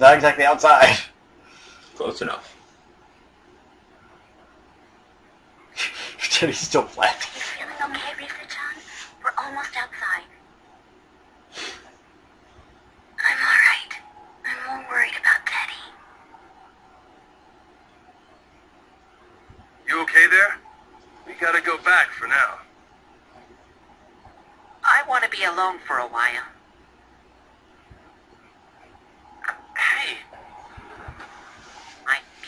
Not exactly outside. Close enough. Teddy's still flat. It's feeling okay, Risa-chan? We're almost outside. I'm alright. I'm more worried about Teddy. You okay there? We gotta go back for now. I want to be alone for a while.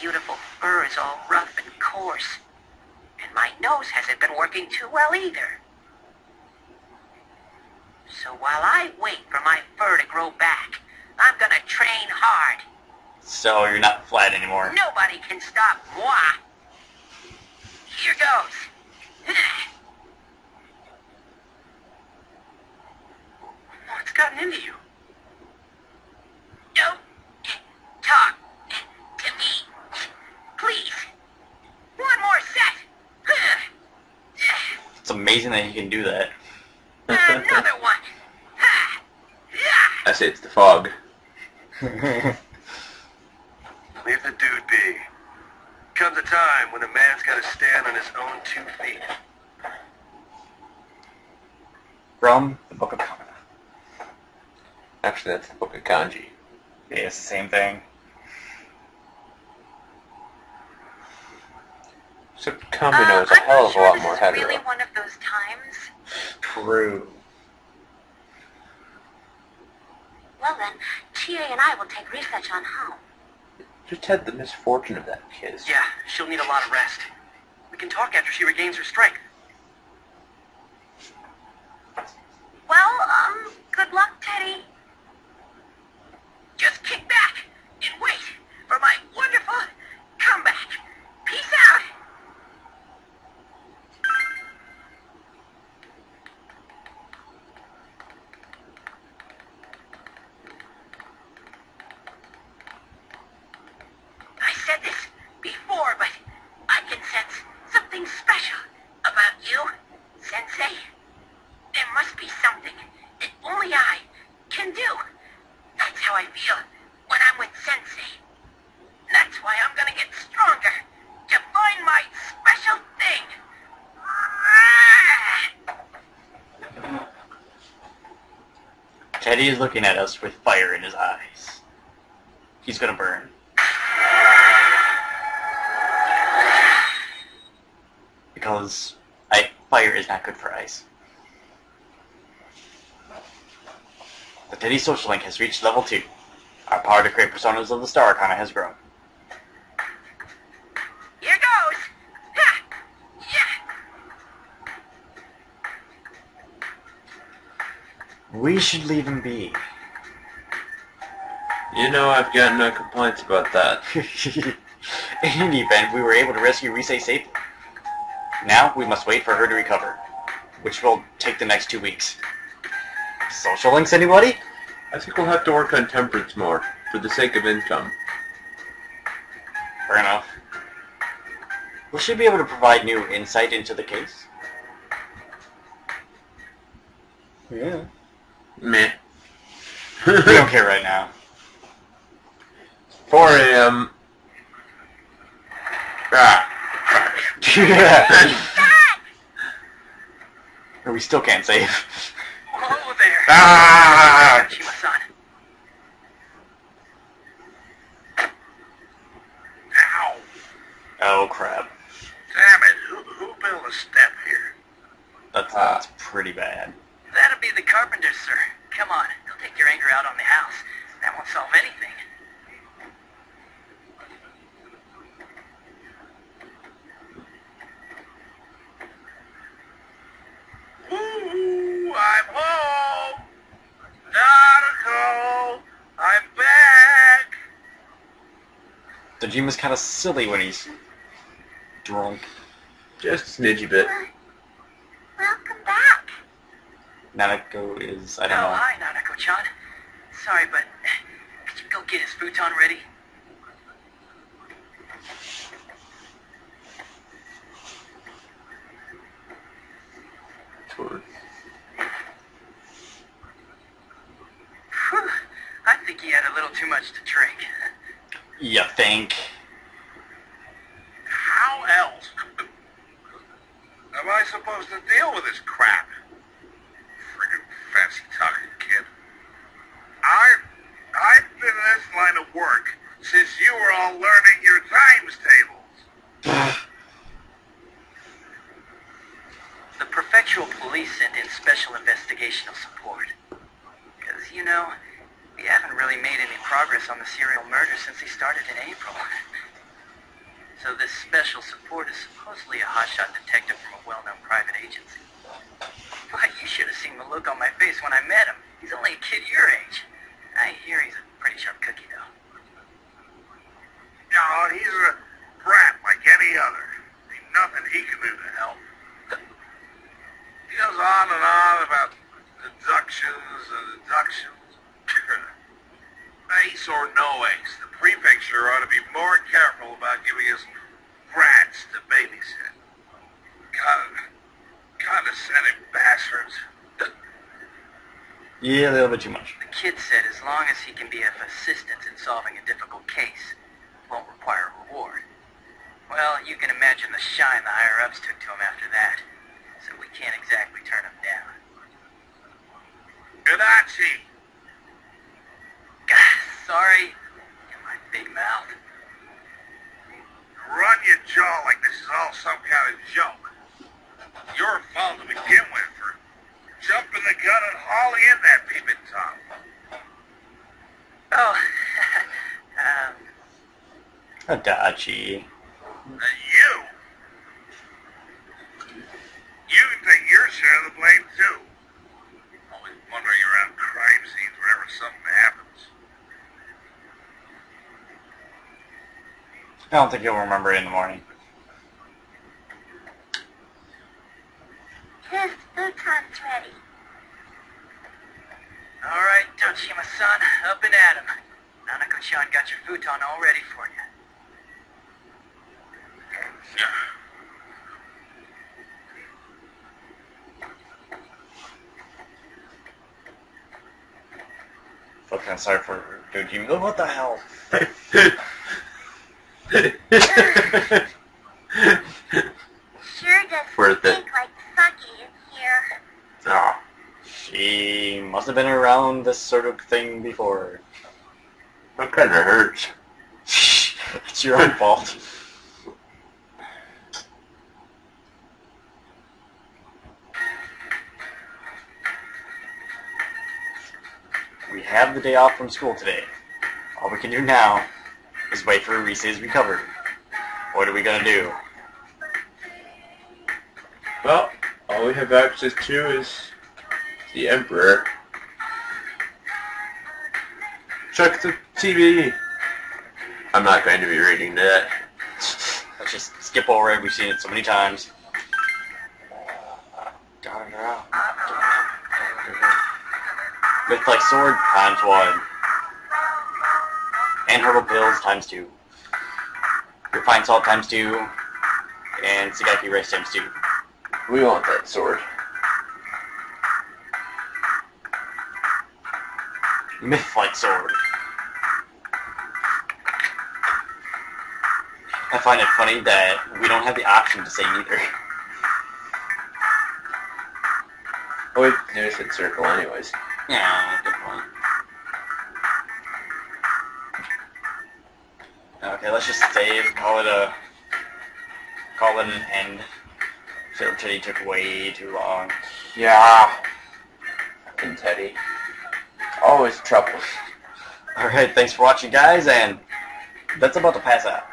Beautiful fur is all rough and coarse, and my nose hasn't been working too well either. So while I wait for my fur to grow back, I'm gonna train hard. So you're not flat anymore. Nobody can stop moi. Here goes. What's gotten into you? Don't talk. It's amazing that he can do that. Another one. I say it's the fog. Leave the dude be. Comes a time when a man's got to stand on his own 2 feet. From the Book of Kana. Actually, that's the Book of Kanji. Yeah, it's the same thing. Except Kambi knows a hell of a lot more heavy. Is really one of those times? True. Well then, Chie and I will take Risa-chan home. Just had the misfortune of that kiss. Yeah, she'll need a lot of rest. We can talk after she regains her strength. Well, good luck, Teddy. Just kick back and wait for my wonderful comeback. Peace out! Teddy is looking at us with fire in his eyes. He's gonna burn. Because fire is not good for ice. The Teddy social link has reached level 2. Our power to create personas of the Star Kana has grown. Here goes! We should leave him be. You know, I've got no complaints about that. In any event, we were able to rescue Risa safely. Now, we must wait for her to recover, which will take the next 2 weeks. Social links, anybody? I think we'll have to work on temperance more, for the sake of income. Fair enough. We should be able to provide new insight into the case. Yeah. Meh. We don't care right now. 4 AM. No, we still can't save. Hello there. Tochima-san. Ow. Oh crap. Damn it! Who built a step here? That's pretty bad. That'll be the carpenter, sir. Come on, they'll take your anger out on the house. That won't solve anything. Ooh, I'm home! Nanako! I'm back! Dojima's kind of silly when he's drunk. Just a snidgy bit. Welcome back. Nanako is, I don't know. Oh, hi, Nanako-chan. Sorry, but could you go get his futon ready? Whew, I think he had a little too much to drink. You think? How else am I supposed to deal with this crap? Friggin' fancy talking kid. I've been in this line of work since you were all learning your times tables. The prefectural police sent in special investigational support. Because, you know, we haven't really made any progress on the serial murder since he started in April. So this special support is supposedly a hotshot detective from a well-known private agency. But you should have seen the look on my face when I met him. He's only a kid your age. I hear he's a pretty sharp cookie, though. No, he's a brat like any other. Ain't nothing he can do to help. He goes on and on about deductions. Ace or no ace, the prefecture ought to be more careful about giving us brats to babysit. Condescending bastards. Yeah, they're a bit too much. The kid said as long as he can be of assistance in solving a difficult case, it won't require a reward. Well, you can imagine the shine the higher-ups took to him after that. So we can't exactly turn him down. Adachi! God, sorry. In my big mouth. Run your jaw like this is all some kind of joke. You're a fool to begin with for jumping the gun and hauling in that peeping Tom. Oh. Adachi. You! You think your share of the blame, too. Always wandering around crime scenes whenever something happens. I don't think you'll remember it in the morning. His futon's ready. All right, Tochima-san, up and at him. Nanako-chan got your futon all ready for you. Yeah. I'm sorry for Dojima. Oh, what the hell? Sure does stink like sake in here. Oh, she must have been around this sort of thing before. That kind of hurts. It's your own fault. Have the day off from school today. All we can do now is wait for Risa's recovery. What are we gonna do? Well, all we have access to is the Emperor. Check the TV. I'm not going to be reading that. Let's just skip over it. We've seen it so many times. With like sword ×1 and herbal pills ×2, refined salt ×2, and sagaki rice ×2. We want that sword. Myth-like sword. I find it funny that we don't have the option to say neither. Oh, wait, there's that circle anyways. Yeah, good point. Okay, let's just save, call it an end. So Teddy took way too long. Yeah. Fucking Teddy. Always trouble. Alright, thanks for watching, guys, and that's about to pass out.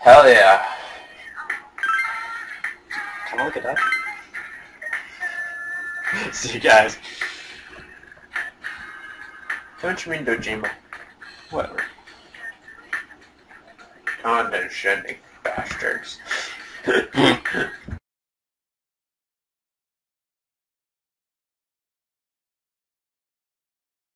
Hell yeah. Come on, look at that. See you guys. Don't you mean Dojima? Whatever. Condescending bastards.